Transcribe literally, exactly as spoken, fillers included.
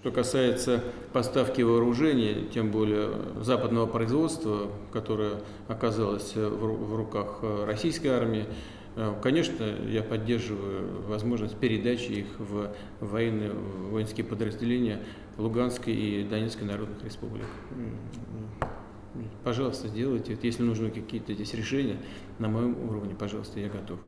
Что касается поставки вооружений, тем более западного производства, которое оказалось в руках российской армии, конечно, я поддерживаю возможность передачи их в военные, воинские подразделения Луганской и Донецкой народных республик. Пожалуйста, сделайте это. Если нужны какие-то здесь решения на моем уровне, пожалуйста, я готов.